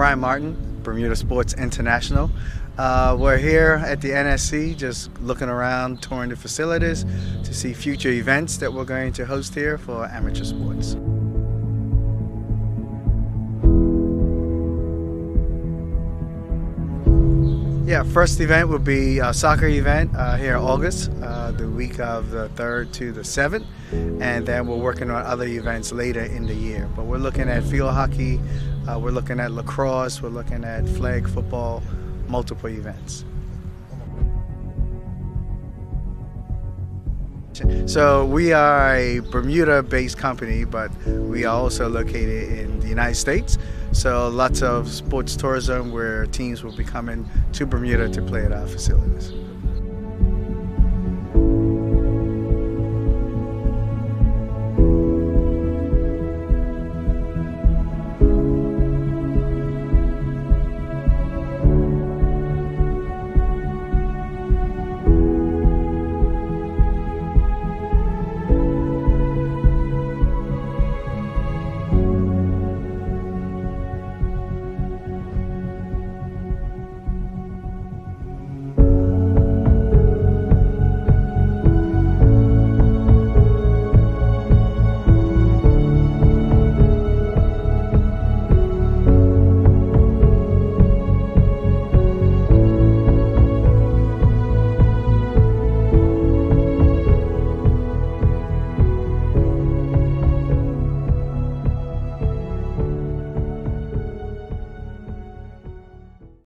Brian Martin, Bermuda Sports International. We're here at the NSC just looking around, touring the facilities to see future events that we're going to host here for amateur sports. Yeah, first event will be a soccer event here in August, the week of the 3rd to the 7th, and then we're working on other events later in the year. But we're looking at field hockey, we're looking at lacrosse, we're looking at flag football, multiple events. So we are a Bermuda-based company, but we are also located in the United States. So lots of sports tourism where teams will be coming to Bermuda to play at our facilities.